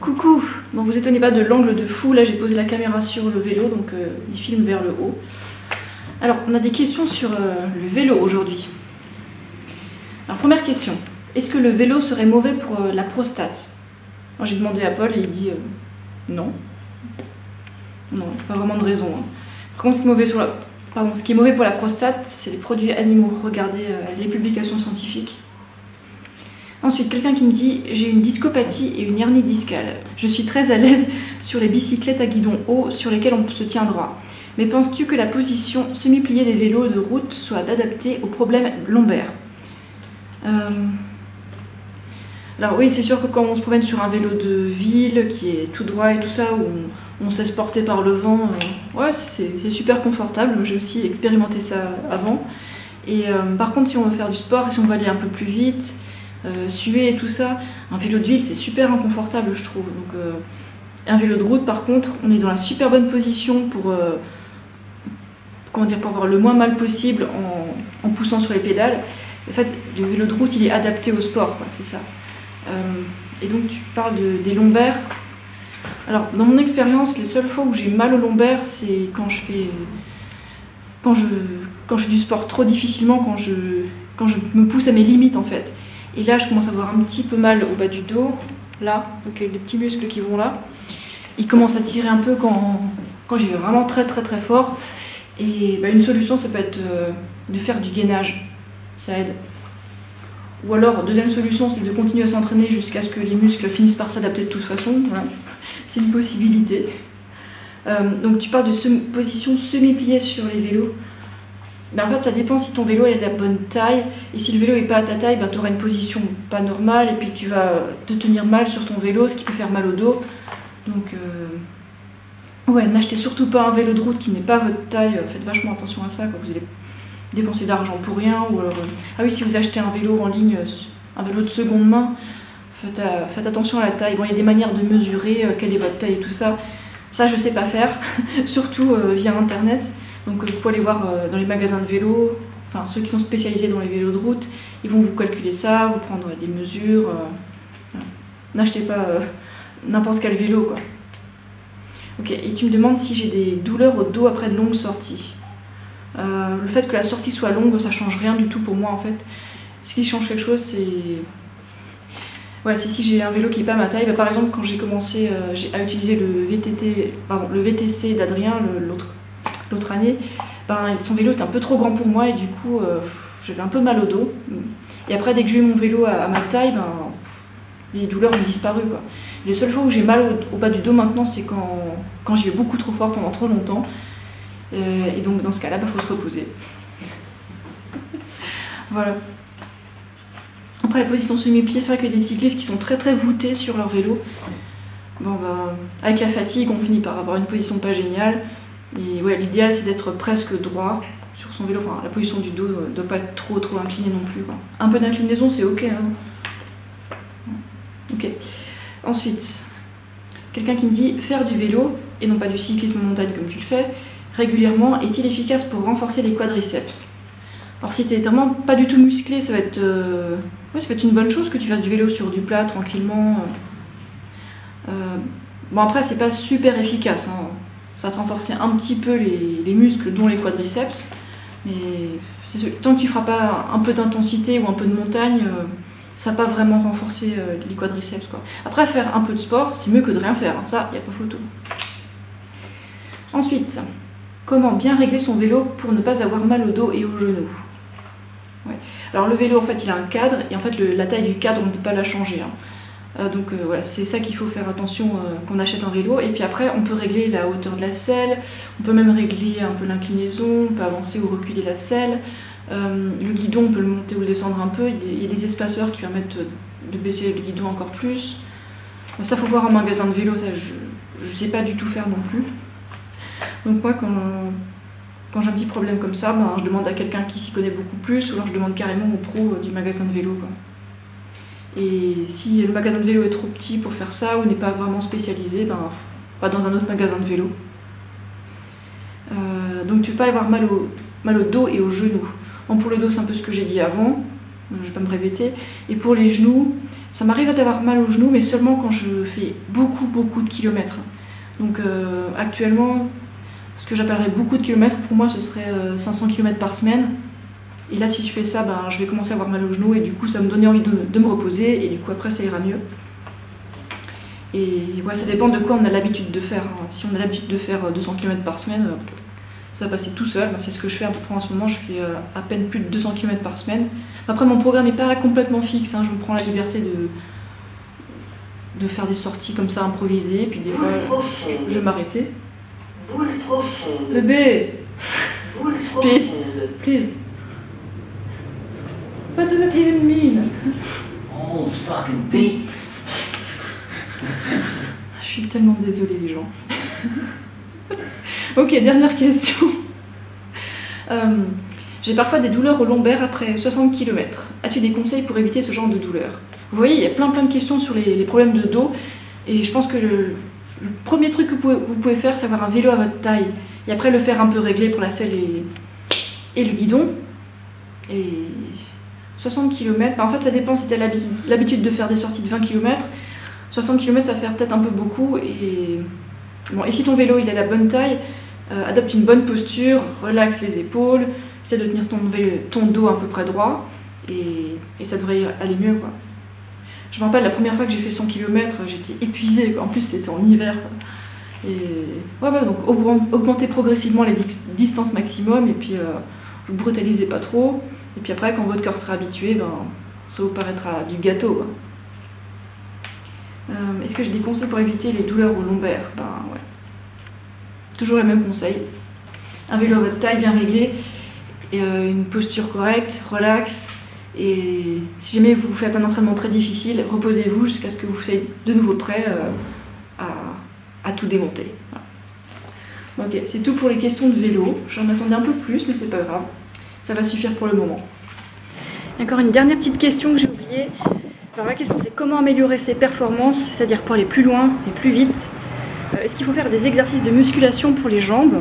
Coucou. Bon, vous étonnez pas de l'angle de fou, là j'ai posé la caméra sur le vélo, donc il filme vers le haut. Alors, on a des questions sur le vélo aujourd'hui. Alors, première question, est-ce que le vélo serait mauvais pour la prostate? J'ai demandé à Paul et il dit non. Non, pas vraiment de raison. Hein. Par contre, ce qui est mauvais pour la prostate, c'est les produits animaux. Regardez les publications scientifiques. Ensuite, quelqu'un qui me dit « J'ai une discopathie et une hernie discale. Je suis très à l'aise sur les bicyclettes à guidon haut sur lesquelles on se tient droit. Mais penses-tu que la position semi-pliée des vélos de route soit adaptée aux problèmes lombaires ?» Alors oui, c'est sûr que quand on se promène sur un vélo de ville qui est tout droit et tout ça, où on se laisse porter par le vent, ouais, c'est super confortable. J'ai aussi expérimenté ça avant. Et par contre, si on veut faire du sport et si on veut aller un peu plus vite, suer et tout ça, un vélo de ville, c'est super inconfortable, je trouve. Donc un vélo de route, par contre, on est dans la super bonne position pour, pour avoir le moins mal possible en poussant sur les pédales. En fait, le vélo de route, il est adapté au sport, c'est ça. Et donc tu parles des lombaires. Alors dans mon expérience, les seules fois où j'ai mal aux lombaires, c'est quand je fais du sport trop difficilement, quand je me pousse à mes limites en fait. Et là je commence à avoir un petit peu mal au bas du dos, là, donc les petits muscles qui vont là. Ils commencent à tirer un peu quand j'y vais vraiment très fort. Et une solution, ça peut être de faire du gainage, ça aide. Ou alors, deuxième solution, c'est de continuer à s'entraîner jusqu'à ce que les muscles finissent par s'adapter de toute façon. Voilà. C'est une possibilité. Donc tu parles de position semi-pliée sur les vélos. En fait, ça dépend si ton vélo est de la bonne taille. Et si le vélo n'est pas à ta taille, tu auras une position pas normale. Et puis tu vas te tenir mal sur ton vélo, ce qui peut faire mal au dos. Donc, ouais, n'achetez surtout pas un vélo de route qui n'est pas votre taille. Faites vachement attention à ça quand vous allez dépenser d'argent pour rien, ou alors... Ah oui, si vous achetez un vélo en ligne, un vélo de seconde main, faites attention à la taille. Bon, il y a des manières de mesurer quelle est votre taille et tout ça. Ça, je sais pas faire, surtout via Internet. Donc, vous pouvez aller voir dans les magasins de vélos, enfin, ceux qui sont spécialisés dans les vélos de route, ils vont vous calculer ça, vous prendre des mesures. N'achetez pas n'importe quel vélo, quoi. Ok, et tu me demandes si j'ai des douleurs au dos après de longues sorties. Le fait que la sortie soit longue, ça change rien du tout pour moi en fait. Ce qui change quelque chose, c'est si j'ai un vélo qui n'est pas ma taille. Par exemple, quand j'ai commencé à utiliser le VTC d'Adrien l'autre année, son vélo était un peu trop grand pour moi et du coup j'avais un peu mal au dos. Et après, dès que j'ai eu mon vélo à ma taille, les douleurs ont disparu, quoi. Les seules fois où j'ai mal au bas du dos maintenant, c'est quand j'y vais beaucoup trop fort pendant trop longtemps. Et donc dans ce cas-là, faut se reposer. Voilà. Après, la position semi-pliée, c'est vrai que des cyclistes qui sont très voûtés sur leur vélo, avec la fatigue, on finit par avoir une position pas géniale. Et ouais, l'idéal, c'est d'être presque droit sur son vélo. Enfin, la position du dos ne doit pas être trop inclinée non plus, quoi. Un peu d'inclinaison, c'est ok, hein. Ok. Ensuite, quelqu'un qui me dit faire du vélo et non pas du cyclisme en montagne comme tu le fais régulièrement, est-il efficace pour renforcer les quadriceps? Alors si t'es vraiment pas du tout musclé, ça va être, ouais, ça va être une bonne chose que tu fasses du vélo sur du plat, tranquillement. Bon après, c'est pas super efficace, hein. Ça va te renforcer un petit peu les muscles, dont les quadriceps. Mais tant que tu feras pas un peu d'intensité ou un peu de montagne, ça va pas vraiment renforcer les quadriceps, quoi. Après, faire un peu de sport, c'est mieux que de rien faire, hein. Ça, y a pas photo. Ensuite... Comment bien régler son vélo pour ne pas avoir mal au dos et aux genoux? Ouais. Alors le vélo, en fait, il a un cadre, et en fait, la taille du cadre, on ne peut pas la changer, hein. Donc voilà, c'est ça qu'il faut faire attention quand on achète un vélo. Et puis après, on peut régler la hauteur de la selle, on peut même régler un peu l'inclinaison, on peut avancer ou reculer la selle. Le guidon, on peut le monter ou le descendre un peu. Il y a des espaceurs qui permettent de baisser le guidon encore plus. Ça, faut voir en magasin de vélo, ça, je ne sais pas du tout faire non plus. Donc moi, quand j'ai un petit problème comme ça, je demande à quelqu'un qui s'y connaît beaucoup plus, ou alors je demande carrément au pro du magasin de vélo, quoi. Et si le magasin de vélo est trop petit pour faire ça, ou n'est pas vraiment spécialisé, va dans un autre magasin de vélo. Donc tu ne peux pas avoir mal au dos et aux genoux. Bon, pour le dos, c'est un peu ce que j'ai dit avant. je ne vais pas me répéter. Et pour les genoux, ça m'arrive d'avoir mal aux genoux, mais seulement quand je fais beaucoup de kilomètres. Donc actuellement, ce que j'appellerais beaucoup de kilomètres, pour moi ce serait 500 km par semaine. Et là si je fais ça, ben, je vais commencer à avoir mal aux genoux et du coup ça me donnait envie de me reposer et du coup après ça ira mieux. Et ouais, ça dépend de quoi on a l'habitude de faire. Si on a l'habitude de faire 200 km par semaine, ça va passer tout seul. C'est ce que je fais à peu près en ce moment, je fais à peine plus de 200 km par semaine. Après mon programme n'est pas complètement fixe, hein. Je me prends la liberté de faire des sorties comme ça improvisées, puis des fois je vais m'arrêter. Boule profonde. Bébé. Boule profonde. Please. What does that even mean? All's fucking deep. Je suis tellement désolée les gens. Ok, dernière question. J'ai parfois des douleurs au lombaire après 60 km. As-tu des conseils pour éviter ce genre de douleur? Vous voyez, il y a plein de questions sur les problèmes de dos. Et je pense que le premier truc que vous pouvez faire, c'est avoir un vélo à votre taille. Et après le faire un peu réglé pour la selle et le guidon. Et 60 km, bah en fait ça dépend si tu as l'habitude de faire des sorties de 20 km. 60 km ça fait peut-être un peu beaucoup. Et, bon, et si ton vélo il a la bonne taille, adopte une bonne posture, relaxe les épaules, essaie de tenir ton dos à peu près droit et ça devrait aller mieux, quoi. Je me rappelle la première fois que j'ai fait 100 km, j'étais épuisée, quoi. En plus c'était en hiver, quoi. Et ouais, donc augmentez progressivement les distances maximum et puis vous brutalisez pas trop. Et puis après, quand votre corps sera habitué, ben, ça vous paraîtra du gâteau, quoi. Est-ce que j'ai des conseils pour éviter les douleurs au lombaire? Ben ouais. Toujours les mêmes conseils. Un vélo à votre taille bien réglé, et une posture correcte, relaxe. Et si jamais vous faites un entraînement très difficile, reposez-vous jusqu'à ce que vous soyez de nouveau prêt à tout démonter. Voilà. Ok, c'est tout pour les questions de vélo. J'en attendais un peu plus, mais c'est pas grave. Ça va suffire pour le moment. Encore une dernière petite question que j'ai oubliée. Alors la question c'est comment améliorer ses performances, c'est-à-dire pour aller plus loin et plus vite. Est-ce qu'il faut faire des exercices de musculation pour les jambes?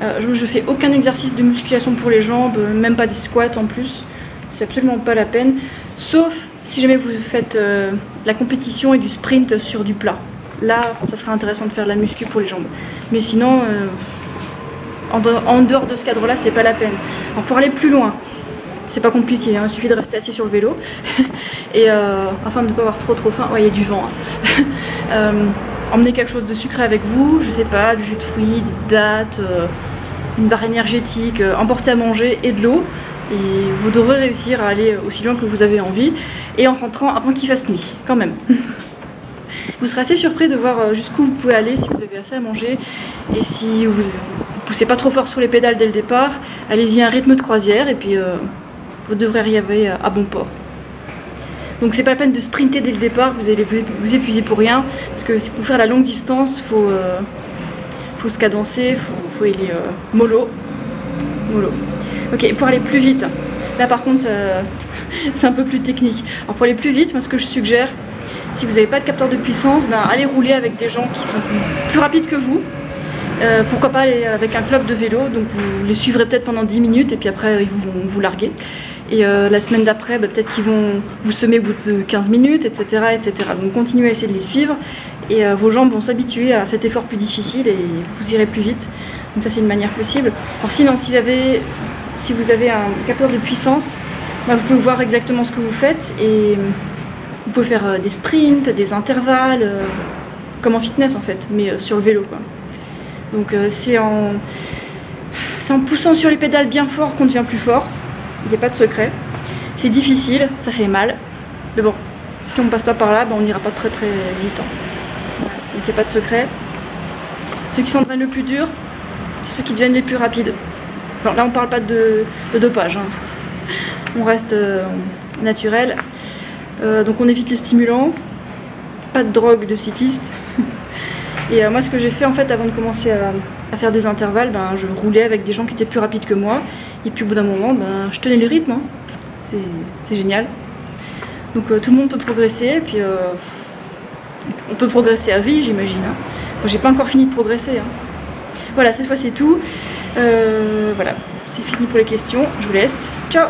Je fais aucun exercice de musculation pour les jambes, même pas des squats en plus. C'est absolument pas la peine. Sauf si jamais vous faites de la compétition et du sprint sur du plat. Là, ça sera intéressant de faire de la muscu pour les jambes. Mais sinon, en dehors de ce cadre-là, c'est pas la peine. Alors, pour aller plus loin, c'est pas compliqué, hein, il suffit de rester assis sur le vélo. Et afin de ne pas avoir trop faim, ouais, il y a du vent, hein. Emmenez quelque chose de sucré avec vous, je sais pas, du jus de fruits, des dattes, une barre énergétique, emporter à manger et de l'eau. Et vous devrez réussir à aller aussi loin que vous avez envie, et en rentrant avant qu'il fasse nuit, quand même. Vous serez assez surpris de voir jusqu'où vous pouvez aller si vous avez assez à manger, et si vous ne poussez pas trop fort sur les pédales dès le départ, allez-y à un rythme de croisière, et puis vous devrez arriver à bon port. Donc c'est pas la peine de sprinter dès le départ, vous allez vous épuiser pour rien, parce que pour faire la longue distance, il faut se cadencer, il faut aller mollo. Ok, pour aller plus vite, là par contre c'est un peu plus technique. Alors pour aller plus vite, moi ce que je suggère, si vous n'avez pas de capteur de puissance, ben, allez rouler avec des gens qui sont plus rapides que vous. Pourquoi pas aller avec un club de vélo, donc vous les suivrez peut-être pendant 10 minutes et puis après ils vont vous larguer. Et la semaine d'après, ben, peut-être qu'ils vont vous semer au bout de 15 minutes, etc. etc. Donc continuez à essayer de les suivre et vos jambes vont s'habituer à cet effort plus difficile et vous irez plus vite. Donc ça c'est une manière possible. Alors sinon, si vous avez un capteur de puissance, ben vous pouvez voir exactement ce que vous faites et vous pouvez faire des sprints, des intervalles, comme en fitness en fait, mais sur le vélo, quoi. Donc c'est en poussant sur les pédales bien fort qu'on devient plus fort, il n'y a pas de secret. C'est difficile, ça fait mal, mais bon, si on ne passe pas par là, ben on n'ira pas très vite, hein. Voilà. Donc il n'y a pas de secret. Ceux qui s'entraînent le plus dur, c'est ceux qui deviennent les plus rapides. Bon, là on ne parle pas de dopage, hein. On reste naturel, donc on évite les stimulants, pas de drogue de cycliste. Et moi ce que j'ai fait en fait avant de commencer à faire des intervalles, ben, je roulais avec des gens qui étaient plus rapides que moi, et puis au bout d'un moment ben, je tenais le rythme, hein. C'est génial. Donc tout le monde peut progresser, et puis on peut progresser à vie j'imagine, hein. Moi j'ai pas encore fini de progresser, hein. Voilà, cette fois c'est tout. Voilà, c'est fini pour les questions, je vous laisse, ciao.